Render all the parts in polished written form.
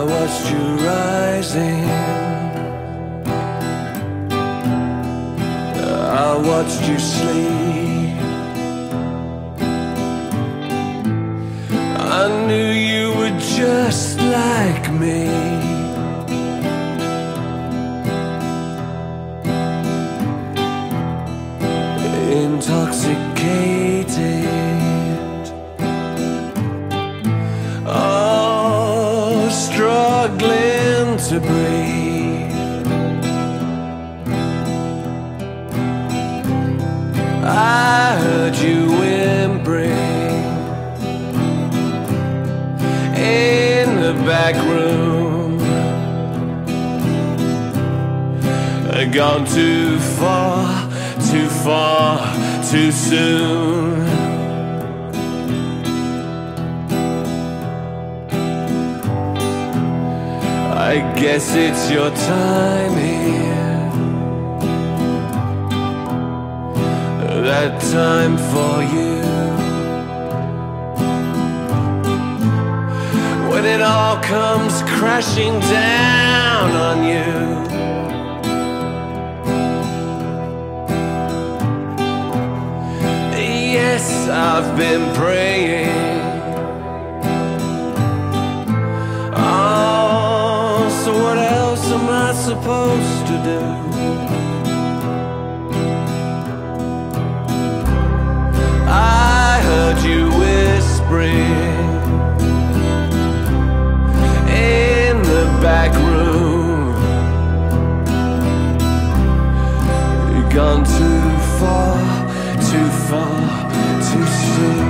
I watched you rising, I watched you sleep. I knew you were just like me. Intoxicated, oh, struggling to breathe. I heard you whimpering in the back room. I'd gone too far, too far, too soon. I guess it's your time here, that time for you. When it all comes crashing down on you, I've been praying, oh, so what else am I supposed to do? I heard you whispering in the back room. You've gone too far, too far, too soon.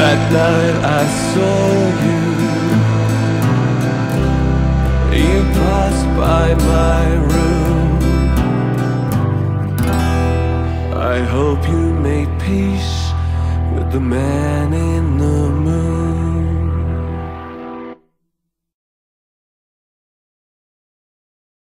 That night I saw you, you passed by my room. I hope you made peace with the man in